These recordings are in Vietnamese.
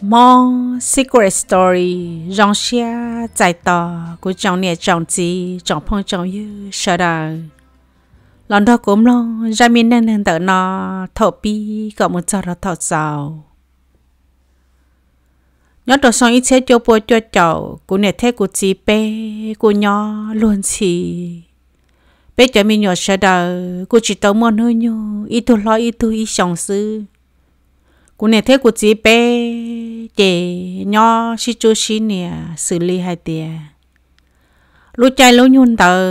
More secret story rong xia zai ta của chồng nè chồng chị chồng phong chồng yêu sợ đời lần đó cũng long ra miền nam nên tự nó thổ pi gọi một trò là thọ giàu nhớ đồ xong ít thế cho bố cho cháu của nè thế của chị bé của nhỏ luôn chị bé cho mình nhỏ sợ đời của chị tao muốn hơi nhau ít thôi lo ít thôi ít chồng sư của nè thế của chị bé chị nhỏ xí chú xí nè xử lý hai tia lúc chạy lúc nhún tờ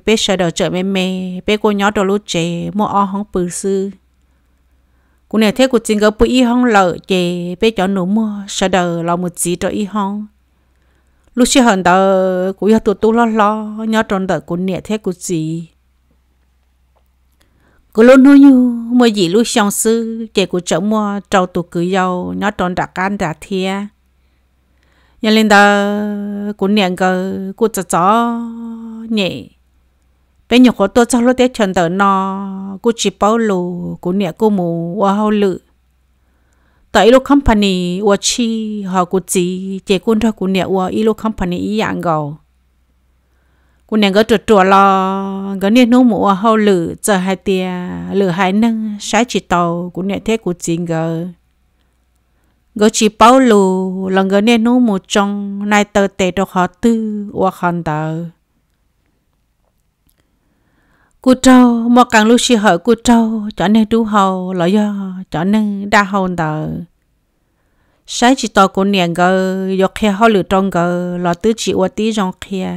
bé sợ đầu chợ mê mê bé cô nhỏ đồ lúc trẻ mua o hóng bự sư của nè thế của chị gỡ bự y hóng lợ chị bé chọn nụ mua sợ đầu lo một chỉ cho y hóng lúc xí hận tờ của nhà tụt tu lo lo nhỏ tròn tờ của nè thế của chị cô luôn nói như mua gì luôn xong sư chị của chợ mua trâu tụ cưới dâu nó tròn đã can đã thia nhà lên đó của nẹn cơ của chợ chó nhẹ bên nhà có tôi cho lúc tết trần tờ nó của chị bao lù của nẹn cô mù qua hậu lự tại lúc company qua chi họ của chị con ra của nẹn qua lúc company ý dạng gầu cô nàng có trượt trượt lo, có nên nấu mũ hao lử giờ hai tia lử hai nâng sái chỉ tàu của nẹt thế của chị ngờ, có chỉ bao lù lần có nên nấu mũ trong nay tờ tệ độc họ tư qua khăn tờ, cô trâu mò càng lúc xì hở cô trâu cho nên đu hầu lo do cho nên đa hầu tờ, sái chỉ tàu của nàng ngờ do khe hao lử trong ngờ lo tứ chỉ qua tí trong khe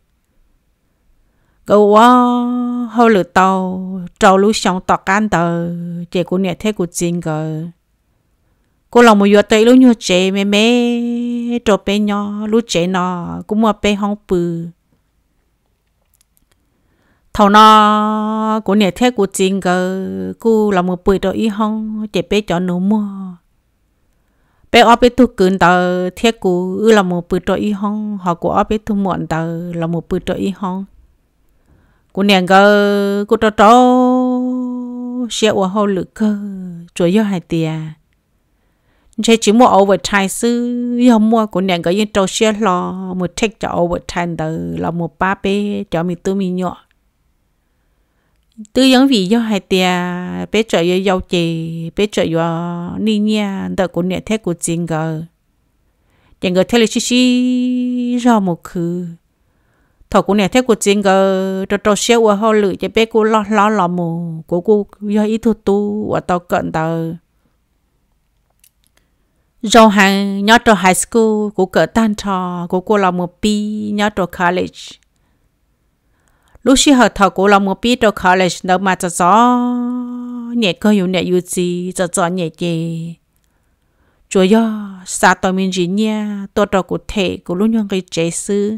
gấu hao lử tàu trâu lú xong tọt can tờ chị của nè thế của chính gờ cô lòng một vừa tới lú nhua chị mẹ mẹ trâu bé nhỏ lú chị nó cũng mua bé hong bự thầu nó của nè thế của chính gờ cô lòng một bự trâu y hong chị bé cho nó mua bé ở bé thu cứng tờ thế của lòng một bự trâu y hong họ của ở bé thu muộn tờ lòng một bự trâu y hong cô nàng cơ cô trò trò xe ô hô lự cơ chúa do hai tia chơi chỉ mua overtime sư do mua cô nàng cơ yên trâu xe lo một check cho overtime từ là một ba bé cho mình tư mình nhọ tư giống vì do hai tia bé trợ do giàu chì bé trợ do ni nha từ cô nàng thế của chính cơ chẳng ngờ thế là xí do một khứ thọ của nè thế của chính gờ trò xe qua hao lử cho bé cô lo mù của cô do ý thu tu và tao cận tờ rau hàng nhớ trò high school của cỡ tan trò của cô là một pi nhớ trò college lúc xưa học thọ của là một pi trò college đâu mà cho gió nhẹ cơ hiểu nhẹ yêu gì cho gió nhẹ gì chúa do xa tao mình gì nha tôi trò cụ thể của lúc nhung cái chế sư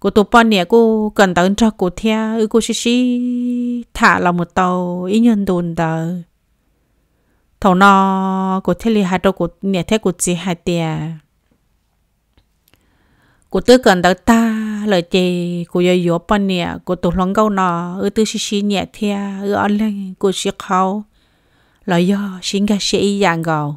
cô tụp bọn nè cô cần tấn cho cô theo ư cô xí thả là một tàu ý nhân đồn tờ thầu nó cô thế li hai trâu cô nè thế cô chỉ hai tia cô tư cần tấn ta lời chê cô dây dỗ bọn nè cô tụp lòng câu nó ư tư xí nhẹ theo ư ăn lên cô xí khâu lời do xí gà xí dạng gầu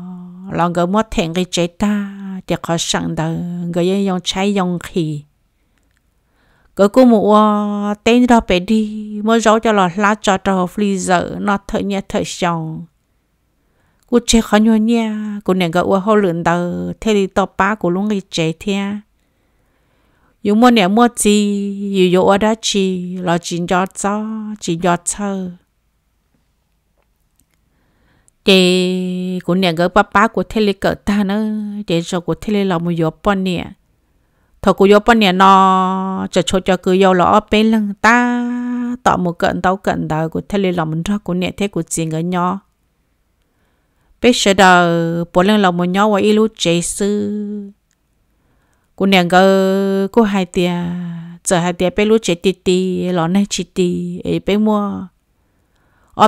lòng người mất thèn cái chế ta để khó sẵn tao người yên dòng trái dòng khỉ người cô mua tên đó bé đi mới giấu cho lọ lá cho trâu freezer nó thổi nhẹ thổi xong cô chế khó nhua nhẹ cô nè người u hậu lượn tao thế thì tao bá của luôn cái chế thế dù mua nè mua gì dù dù ở đó chỉ là chỉ cho thơ để của nè gỡ papa của thế lê cỡ ta nữa để cho của thế lê là một giọt bọt nè thọ của giọt bọt nè nó cho cứ giàu là ở bên lưng ta tạo một cận tao cận đời của thế lê là mình ra của nè thế của gì người nhỏ bây giờ đời bố lưng là một nhỏ và ilu chế sư cô nàng cơ cô hai tia giờ hai tia bé lú chế tì tì lọ này chỉ tì ấy bé mua ở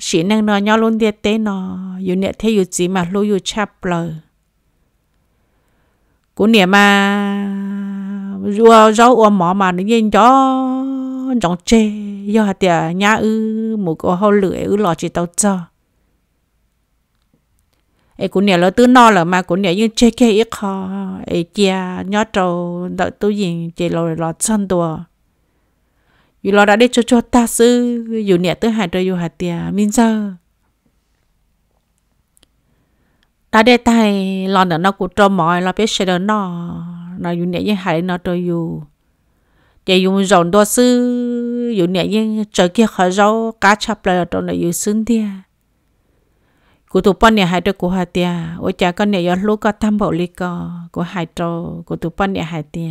xí năng nó nhau luôn điệt tế nó dù nè thế dù gì mà lưu dù chạp lờ của nè mà rùa rau ua mỏ mà nó nhìn gió rong chê do hạt tìa nhá ư một cô hâu lưỡi ư lò chỉ tao cho ấy cũng nhớ là tứ no là mà cũng nhớ như chơi kia ít khó ấy kia nhớ trâu đợi tứ gì chơi rồi lọt săn đùa dù lọt đã để cho ta sư dù nhớ tứ hạt rồi dù hạt tia min giờ ta để tay lọt nữa nó cũng trâu mỏi là biết sẽ đỡ nó dù nhớ như hạt nó rồi dù chơi dùng rồng đua sư dù nhớ như chơi kia khó rau cá chập lại rồi nó dù sướng tia của tụi con nhà hai đứa của hai tia, ôi cha con nhà do lúa có tam bộ ly co của hai trâu của tụi con nhà hai tia,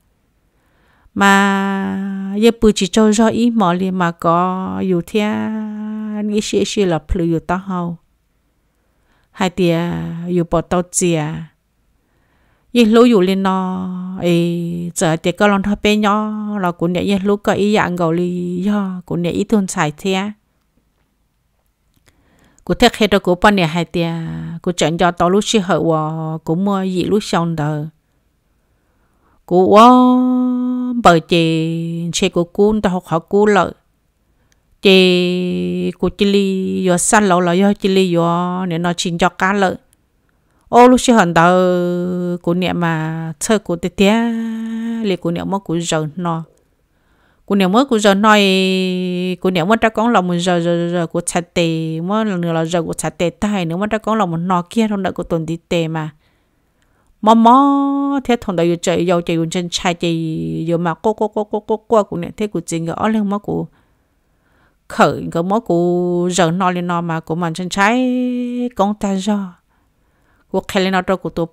mà giờ bố chỉ cho do ý mò liền mà có dù thế nghĩ xí là phù dù tao hậu hai tia dù bỏ tao chìa giờ lũ dù lên nó ấy giờ thì có lòng thọ bé nhỏ là cũng nè giờ lũ có ý dạng gầu li do cũng nè ý tuân xài thế cô thấy khi đó cô bán nhà hai tia cô chọn cho tao lúc xí hở và cô mua gì lúc xong đời cô bởi chị xe cô cuốn tao học họ cuốn lợi chị cô chỉ li do san lẩu là do chỉ li do nên nó xin cho cá lợi ô lúc xí hở đời cô niệm mà chơi cô tê tê liền cô niệm mất cô giờ nó cô niệm mới của giờ nói cô niệm mới đã có lòng một giờ giờ của chặt tề mới nửa là giờ của chặt tề tai nữa mới đã có lòng một nọ kia trong đợi của tuần đi tề mà mò thế thằng đại yêu chơi chân trai chơi giờ mà cô của niệm thế của chính ở lên mới của khởi cái mới của giờ nói lên nó mà của mình chân trai con ta do của khai lên nó rồi của tổ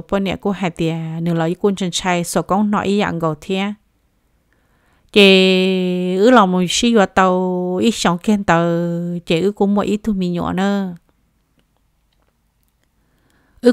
pon nè của hai tia nửa là quân chân trai sợ con nói dạng gầu thế chị ứ lòng một xí vào tàu ít sống khen tàu chị ứ cũng mỗi ít thôi mi nhỏ nữa ứ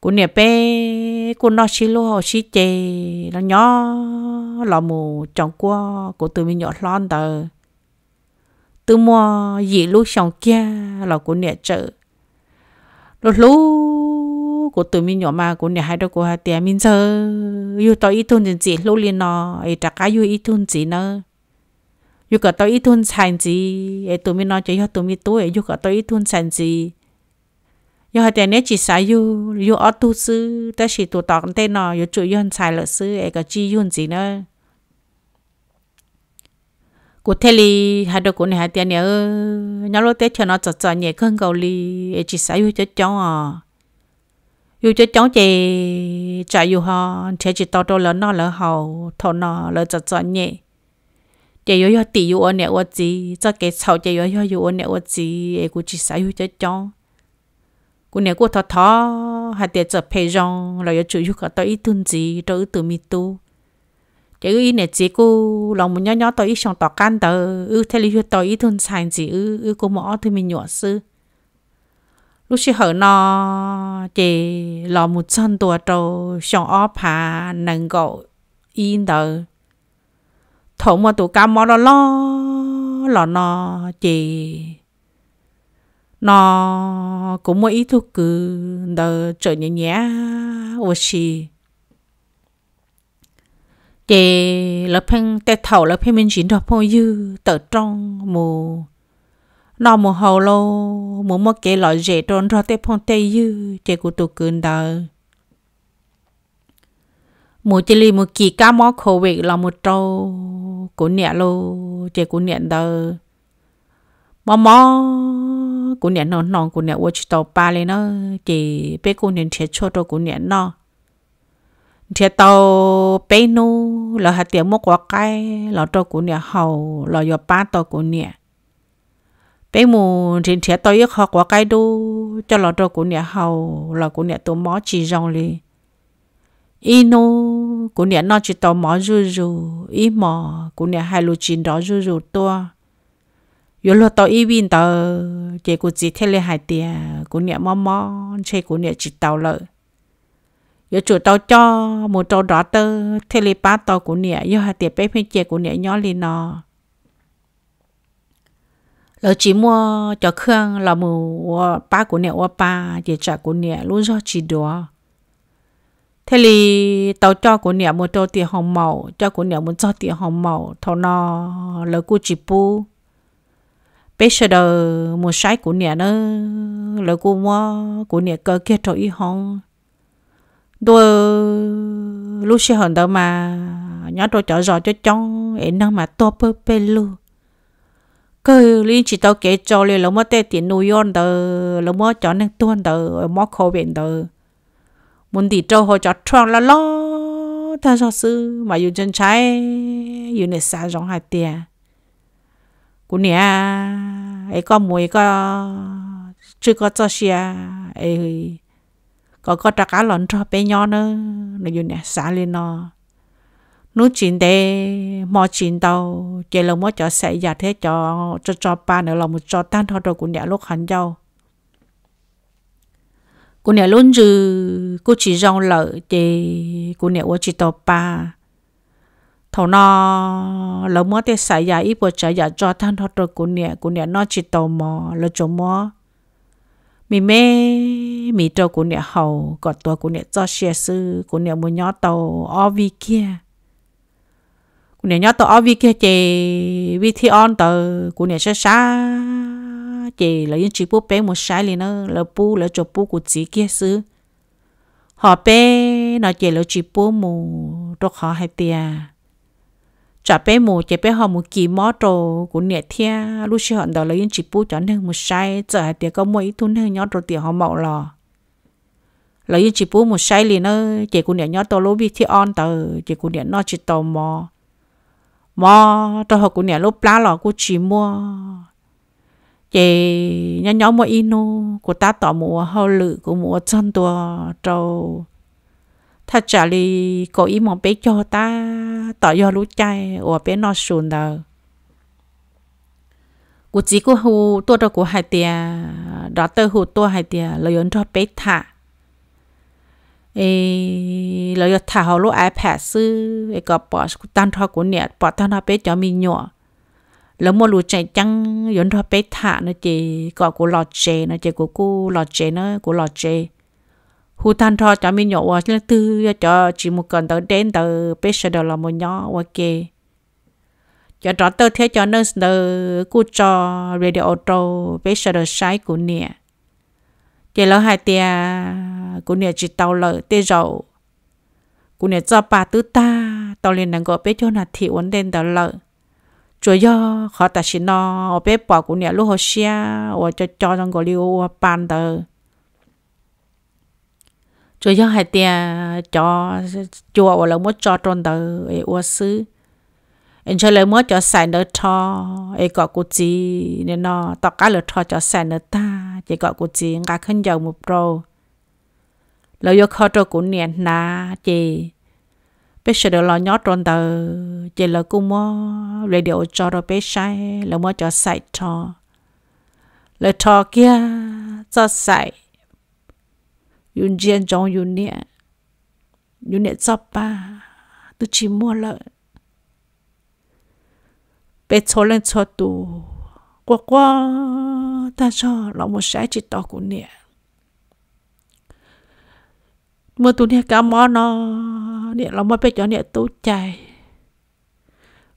Cô nè bé, cô nói xí lô, xí chè, nó nhỏ, là mù chồng qua, cô tụi mình nhỏ lon tờ. từ mò gì lú xong kia là của nè chợ lú lú của từ mình nhỏ mà của nè hai đứa của tiệm mình giờ yêu tao ít thun gì lú liền nó ai trả cá yêu ít thun gì nữa yêu cả tao ít thun sản gì ai tụi mình nói chỉ cho tụi mình tuổi yêu cả tao ít thun sản gì yêu hai tiệm nè chỉ xài yêu yêu ở tu sư ta chỉ tụi tao tên nó yêu chủ yêu xài lợi sư ai cả chi yêu gì nữa cụ thể li hai đứa cụ này hai tiền nữa nhau lối tết cho nó chật chật nhẹ hơn cầu li chỉ xài yêu cho cháu à yêu cho cháu chị chạy yêu họ chạy chỉ to to lớn nó lớn hậu thọ nó lớn chật chật nhẹ chạy yêu yêu tỷ yêu ở nhà ở gì cho cái sau chạy yêu yêu yêu ở nhà ở gì cụ chỉ xài yêu cho cháu cụ này cụ thọ thọ hai tiền chợ phe rong rồi yêu chủ yêu cả tôi ít tuần gì tôi ít tuần mi tu chứ ý nè chị cô lòng mình nhỏ nhỏ tôi ít xong tỏ can tờ ư thế lý tôi ít thôn sành gì ư cô mỏ thì mình nhỏ sư lúc xí hở nó chị lòng một chân tua trâu xong ó phá nâng gạo in tờ thổ mà tụ cá mỏ đó lo nó chị nó cũng mỗi ít thuốc cứ đờ trở nhẹ nhẹ ô xì chị lớp phăng tết thầu lớp phăng mình chín được bao nhiêu tờ trong mù nó mù hầu lô mù một cái loại rẻ tròn ra tết phong tây dư chị của tụi cường đời mù chỉ lì một kỳ cá mó khẩu vị là một trâu của nhẹ lô chị của nhẹ đời mó mó của nhẹ non của nhẹ uất tàu ba lên nó chị bé của nhẹ trẻ cho tôi của nhẹ nó thế tàu bé nu là hạt tiền mốc quá cái là trâu của nhà hầu là do ba tàu của nhà bé mù trên thế tàu ít học quá cái đu cho là trâu của nhà hầu là của nhà tàu mó chỉ rong li inu của nhà nó chỉ tàu mó rù rù ít mò của nhà hai lô chín đó rù rù to yếu là tàu ít vin tờ chỉ của chỉ thế là hạt tiền của nhà mó mó chơi của nhà chỉ tàu lợi giờ chủ tao cho một trâu đỏ tơ telepath tao của nè do hạt tiệp bé phê chè của nè nhỏ lên nó lỡ chỉ mua cho khương là mua ba của nè qua ba để trả của nè luôn do chỉ đùa thế thì tao cho của nè một trâu tiền hồng màu cho của nè một trâu tiền hồng màu thâu nó lỡ cô chỉ pu bé sợ đời một trái của nè nó lỡ cô mua của nè cơ kia trâu y hồng đôi lúc xưa hòn đó mà nhớ tôi chở giò cho chong ấy năng mà to bơ bê lu cứ liên chỉ tao kể cho liền lỡ mất tiền nuôi on tờ lỡ mất chó năng tuôn tờ mất khô biển tờ muốn thì trâu hồi chó tròn là lo ta do sư mà dùng chân trái dùng để xả rong hạt tiền của nè ấy có mùi có chưa có cho xe ấy có trả cá lợn cho bé nhỏ nữa nó dùng nè xả lên nó nuốt chín tê mò chín tàu chơi lồng mò cho sậy giặt thế cho ba nữa là một cho tan thôi rồi cũng nè lúc hành dâu cũng nè luôn dư cô chỉ rong lợn chơi cũng nè uống chỉ tàu ba thầu nó lồng mò thế sậy giặt ít bữa sậy giặt cho tan thôi rồi cũng nè nó chỉ tàu mò là chỗ mò mì mê mì trâu của nè hầu còn tua của nè cho xe sư của nè muốn nhó tàu OV kia của nè nhó tàu OV kia chị VT on tờ của nè xa xa chị là những chị bố bé một sai liền đó là bố là chỗ bố của chị kia sư họ bé nó chị là chị bố mù trâu họ hay tia trả bé mù chị bé họ một kỳ mó trâu của nè thia lúc xưa họ đó là những chị bố cho nên một sai giờ hai tia có mỗi thun hơn nhó trâu tiền họ mạo lò là những chị bố một sai liền ơi chị của nè nhó trâu lố vi thi on tờ chị của nè nó chỉ tàu mò trâu họ của nè lố plá lò của chị mua chị nhó nhó mỗi ino của ta tỏ mùa hao lự của mùa chân tua trâu thật trả lì có ý mong bé cho ta tỏ do lũ chay ở bé nó sùn đời của chỉ của hù tua đó của hai tia đó tơ hù tua hai tia lời ấn cho bé thả lời thả họ lũ ipad sư có bỏ tan thọ của nẹt bỏ tan nó bé cho mình nhỏ แล้วมัวรู้ใจจังย้อนทอไปถะนะเจก็กูหลอดเจนะเจกูหลอดเจนะกูหลอดเจหูทันทอจะมีหยอกว่าเรื่องตื้อจะจีมุกันเตอเด่นเตอเป็นเสดละมันย่อว่าเกจะรอเตอเทจะเนิร์สเตอกูจอเรดิโอโตเป็นเสดใช้กูเนี่ยเจแล้วหายเตียกูเนี่ยจีเตาเลยเตยเรากูเนี่ยจะปาตื้อตาตอนเรียนนั่งก็เป็นโจนาทีวันเด่นเตอเลยจุยขอแต่ชินอเป๊ปอกูเนี่ยลูกหัวเชียว่าจะจอจังก็เลี้ยวปานเตอจุยหายเตียจอจัวว่าเราหมดจอตรงเตอเออว่าซื้อเอ็นเชลเลยหมดจอใส่เนื้อทอเอกอกูจีเนี่ยนอตอกกะเหลือทอจอใส่เนื้อตาเจกอกูจีงาขึ้นยาวมุโปรเราโยข้อตัวกูเนี่ยนาเจbây giờ đó là nhót tròn tờ, chỉ là cô mua lấy điều cho rồi bé say, là mua cho sạch cho, lấy cho kia cho sạch, dùng riêng trong dùng nhẹ cho ba, tôi chỉ mua lợi, bé cho lên cho tù, qua qua ta cho là một sái chỉ to của nhẹ.เมื่อตัวเนี่ยกำมอนเนี่ยเราไม่ไปจอเนี่ยตู้ใจ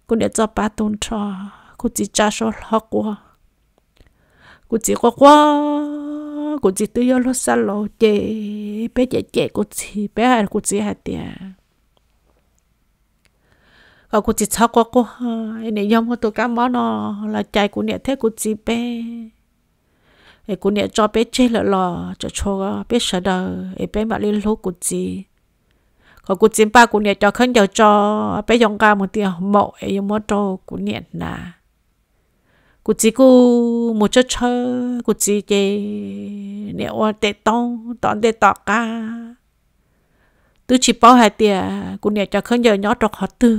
กูเนี่ยจะปาตุนชอกูจีจ้าชอหลอกกูจีกว่ากูจีตัวยอลสลอเจไปเจกูจีไปหากูจีหาเตียก็กูจีชอบกว่าไอเนี่ยยอมกูตัวกำมอนละใจกูเนี่ยเท่กูจีไปไอ้กูเนี่ยจอเป็ดเจลหล่อจะโชว์เป็ดเสดไอ้เป็ดมาเล่นลูกกูจีของกูจีป้ากูเนี่ยจอขึ้นเดี๋ยวจอเป็ดยองกาหมดเตียงหมอกไอ้ยมโตกูเนี่ยนะกูจีกูหมดเชอกูจีเจเนี่ยว่าเตะต้องตอนเตะตอกกาตื้อฉีป้าหายเตียกูเนี่ยจอขึ้นเดี๋ยวยอดตอกหัวตื้อ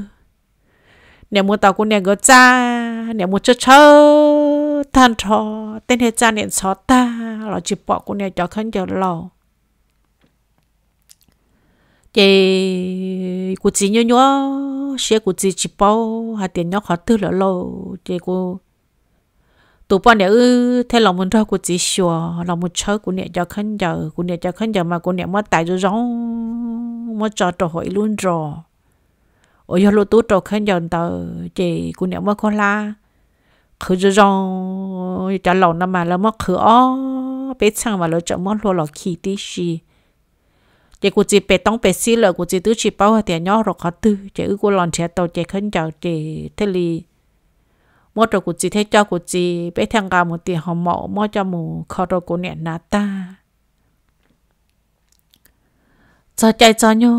เนี่ยมัวตากูเนี่ยก็จ้าเนี่ยหมดเชอท่านทอเต้นเฮจานเนี่ยซอตาเราจีปอกูเนี่ยจะขึ้นจะหล่อเจกูจีเนาะเสียกูจีจีปอหาเตียนเนาะขอตื้อแล้วหล่อเจกูตัวปอนเนี่ยแท้หลงมันทอกูจีชัวหลงมันเชอกูเนี่ยจะขึ้นจะกูเนี่ยจะขึ้นจะมากูเนี่ยมาตายจะร้องมาจอดตัวหอยลุ่นรอโอ้ยลูกตัวตัวขึ้นจะเตอเจกูเนี่ยมาคนละคือจะร้องจะหลงน้ำมาแล้วมันคืออ๋อเป็ดช่างมาแล้วจะมันรัวหลอกขี้ตีชีเจ้ากูจีเป็ดต้องเป็ดซีเลยกูจีตื้อชีเป้าแต่ย่อหลอกเขาตื้อเจ้ากูหลอนเชียโตเจ้าขึ้นจากเจ้าเทลีมดตัวกูจีเทเจ้ากูจีเป็ดทางการมันตีหอมหมอมดจมูกคอตัวกูเนี่ยนาตาจะใจจะโย่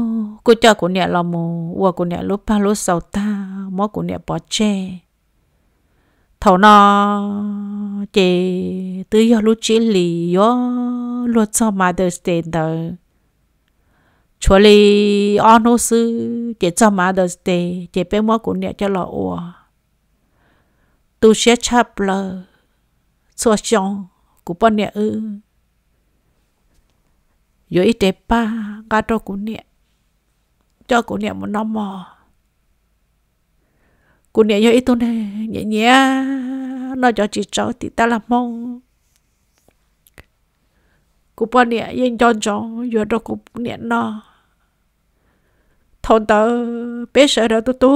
กูเจ้ากูเนี่ยละมูวัวกูเนี่ยลุบผ้าลุบเสาตามดกูเนี่ยปอเจthầu nó chị tự do lúc chỉ lì do luật cho Mother's Day đó, cho lì anh nói sư chị cho Mother's Day chị bé mua cũng nhẹ cho lọ ủa, tôi sẽ chắp lờ, cho xong cũng bao nhẹ rồi ít đẹp ba cả đôi cũng nhẹ, cho cũng nhẹ một năm mò.กูเนี่ยย่อยตัวเนี่ยเงี้ยเงี้ยนอกจากจีจ้าติดตาละมองกูปอนเนี่ยยังจอนจองอยู่ดอกกูเนี่ยนอทนเตอเป๊ะเสร็จแล้วตู้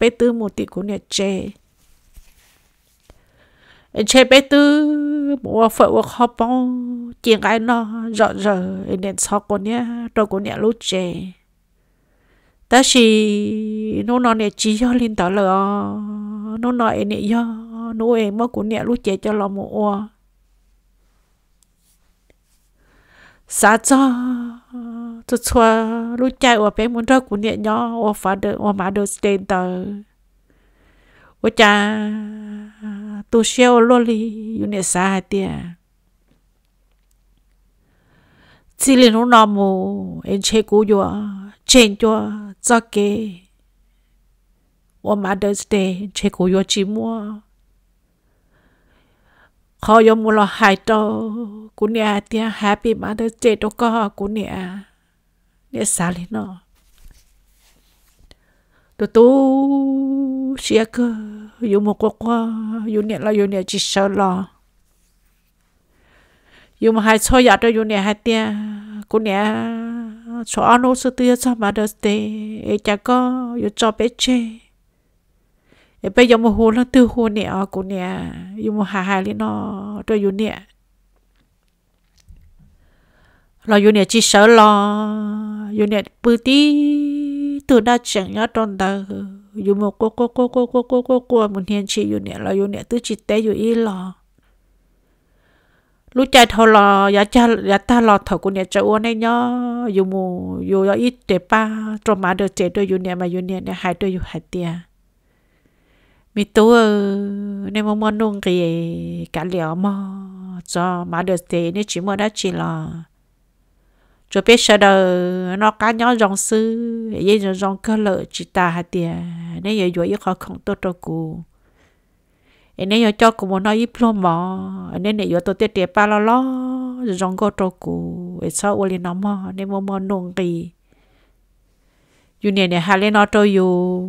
bé tư một tỷ của nhà chế em chế bé tư mua phở hoặc kho bông chỉ cái nó rờ rờ em để sau của nhà đôi của nhà lúc chếแต่สิโน่นเนี่ยจีย่อลินต่อเลยโน่นน้อยเนี่ยย่อโน่เองเมื่อกูเนี่ยรู้เจจะลอมอัวสาจ้าจะชัวรู้ใจว่าเป็นมันเท่ากูเนี่ยย่อว่าฟาเดอร์ว่ามาเดอร์สเตนเตอร์我家都小落里有点啥海的，这里弄那么人吃苦药，钱药咋给？我妈都是的吃苦药寂寞，好要么了海到姑娘的海边嘛都这都搞姑娘，你啥哩呢？都些个有么呱呱，有年了有年几少了，有么还吵架的有年还点，过年吵阿奴是都要吵嘛的的，哎家个有吵别去，哎别有么胡了都胡年啊过年，有么还还哩喏，都有年，了有年几少了，有年不滴。từ đã chẳng nhớ tròn ta dù một cô một hiện chỉ dù nè là dù nè tứ chỉ té dù ý lò lúc chạy thầu lò giá ta lò thầu của nè chạy uốn này nhớ dù mù dù ít để ba trong má được chạy đôi dù nè mà dù nè hai đôi dù hai tia mi tú nên mong muốn nung kì cả liều mò cho má được chạy nên chỉ mua đã chỉ lò cho biết sao đời nó cá nhỏ rong sư dây rồi rong cơ lợi chỉ ta hạt tiền nên giờ rồi khó không tốt đâu cô nên giờ cho cô muốn nói ít luôn mà nên để giờ tôi tiết tiền ba lo lo rồi rong cơ đâu cô sao uli nó mà nên mua mua nông gì dù nè nè hai lên nó đâu dù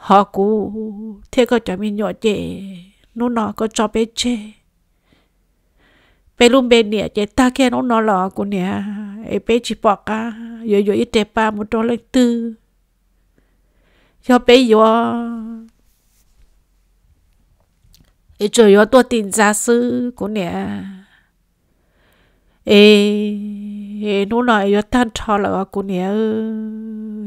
họ cũ thế có cho mình nhỏ trẻ nó có cho bé trẻ bé luôn bé nè trẻ ta kia nó lò của nè bé chỉ bỏ cả rồi ít trẻ ba một đôi lắc tư cho bé rồi trời rồi tôi tìm gia sư của nè nó nói rồi tan trò là của nè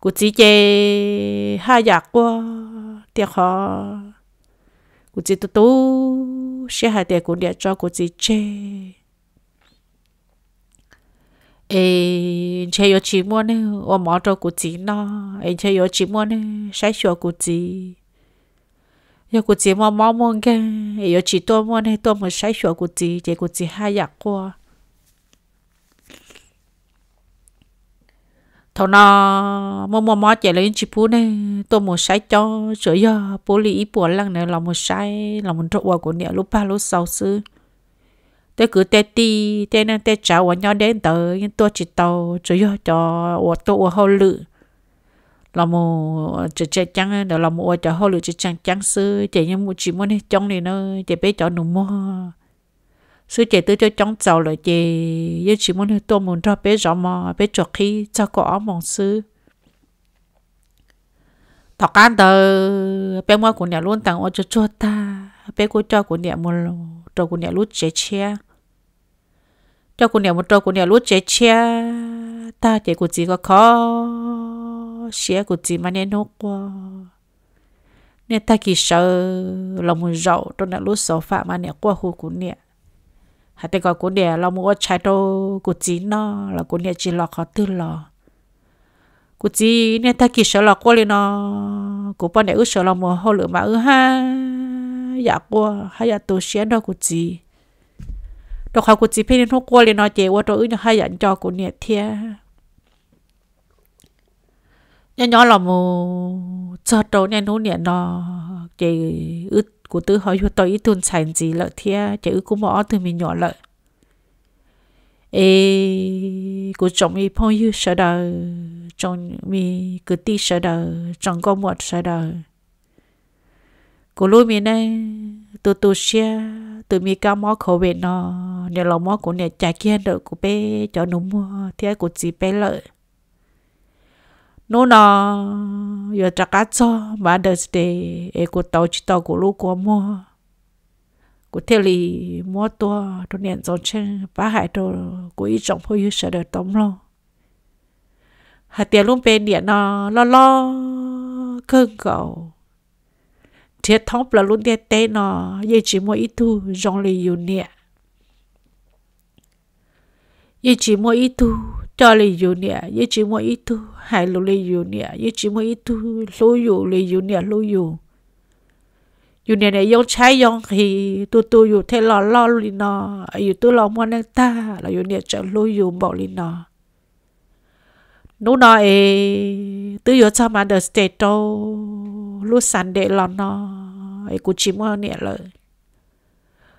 của chị chê hai giặc qua tiệc họ của chị tu sẽ hai tiệc của địa cho của chị chê chơi ở chị mua nè ở mỏ cho của chị nó chơi ở chị mua nè sai sửa của chị giờ của chị mua mỏ mua cái giờ chị tôi mua nè tôi mới sai sửa của chị chơi của chị hai giặc qua thầu nó mò chạy lên chỉ phú này tôi muốn sai cho sửa giờ bố lý bố lăng này là một sai là một trộn của nè lúc ba lúc sáu xứ tôi cứ té ti té năng té cháo và nhau đến tới nhưng tôi chỉ tàu sửa giờ cho và tôi hậu lự là một chỉ chạy trắng đó là một cho hậu lự chỉ trắng xứ chạy những một chỉ muốn trong này nó chạy bé cho nó mua sư trẻ tới cho chóng giàu lời chị với chị muốn tôi muốn cho bé rõ mò bé cho khi cho có mong sư thọc ăn từ bé mua của nhà luôn tặng ô cho ta bé cô cho của nhà một trâu của nhà lút chế che cho của nhà một trâu của nhà lút chế che ta chị của chị có khó xe của chị mà nên nốt qua nên ta kỳ sợ lòng một rậu trong nhà lút xấu phạm mà nè qua hồ của nhà hạt tê gọi của nè là mua trái đồ của chị nó là của nè chỉ lọ khó tư lọ của chị nè ta kỳ sợ lọ qua lên nó của bọn nè ước sợ là mua hô lửa mà ước ha dạ qua hay dạ tổ xén đó của chị đồ khó của chị phê nên hô qua lên nó chế qua đồ ước nó hay dặn cho của nè thia nhỏ nhỏ là mù cho trâu nên nó nè nó chỉ ước của tôi hỏi cho tôi ít tuần sản gì lợi thế chỉ ước của mỏ từ mình nhỏ lợi ê của chồng mình phong yêu sợ đời chồng mình cứ ti sợ đời chồng có một sợ đời của lối mình này tôi xe tôi mình cao mỏ khẩu về nó nè là mỏ của nè trái kia đợi của bé cho nó mua thế của chị bé lợi nó nọ giờ chắc ăn cho mà đợt để cô tàu chỉ tàu của lũ của mua của theo lì mua to tôi nhận dòng chân phá hại đồ của ý trọng phôi như sợ đợt tống lo hạt tiền luôn bên điện nó lo lo cơn cầu thiệt thóc là luôn tiền tê nó giờ chỉ mua ít thu dòng lì dù nhẹ giờ chỉ mua ít thu cho lì dù nè, với chỉ mua ít thu, hai lô lì dù nè, với chỉ mua ít thu, lô dù lì dù nè, lô dù, dù nè này giống trái giống thì tôi dù thế lo lì nọ, dù tôi lo mua năng ta là dù nè chợ lô dù bỏ lì nọ, nô nọ ấy tôi vừa cho mà đợt tết đâu, lúc sáng để lo nọ, ấy cũng chỉ mua nè lợi.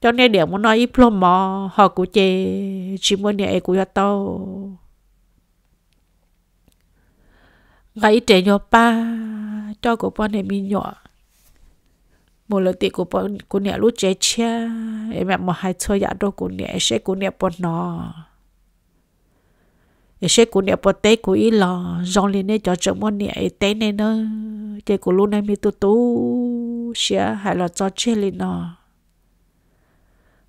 cho nên để muốn nói ít plom mò họ của chị mua nhẹ của nhà tao gãy trẻ nhỏ ba cho của bọn này mình nhỏ một lần tiệc của bọn của nhẹ lúc trẻ chia em mẹ mà hai chơi giả đôi của nhẹ sẽ của nhẹ bọn nó sẽ của nhẹ bọn té của ít lò rong lên đây cho chồng bọn nhẹ té này nữa chơi của lúc này mình tu sẽ hay là cho chơi lên nó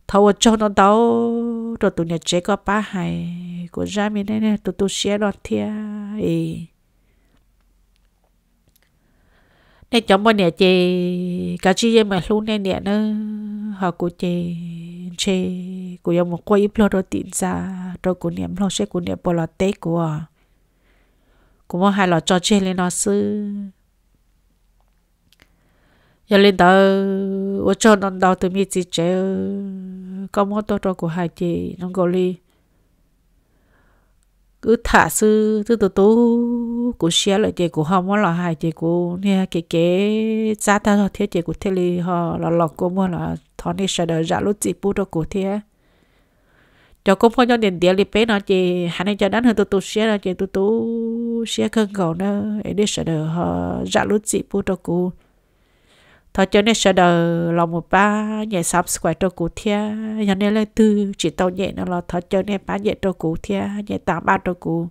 thầu cho nó đâu rồi tụi nhà trẻ có ba hài của gia mình đây nè tụi tôi xé đọt thia nên chồng bọn nhà chị cả chị em mà luôn nên nè nữa họ của chị của em một quay iplo rồi tìm ra rồi của niệm lo sẽ của niệm bỏ lọt tết của cũng có hai lọ cho chị lên nó xứ giờ lên đó ở chỗ non đào từ mi chỉ chế có món to của hai chị nó gọi đi cứ thả sư thứ từ tú của xe lại chị của họ món là hai chị của nè cái giá ta họ thiết chị của thế li họ là lọt của mua là thằng này sẽ đợi giá lúc chị bút cho của thế cho công phu cho điện tiền li bé nó chị hắn này cho đánh hơn từ xe là chị từ tú xe khăn gạo nữa để đi sẽ đợi họ giá lúc chị bút cho của thôi cho nên sợ đời lòng một ba nhẹ subscribe cho cụ thia nhà nên lên tư chỉ tao nhẹ nó là thôi cho nên ba nhẹ cho cụ thia nhẹ tám ba cho cụ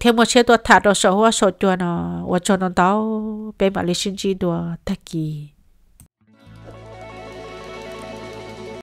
thêm một xe tôi thả đồ sợ hoa sợ chua nó cho nó tao bên mà lấy xin chi đồ thật kỳ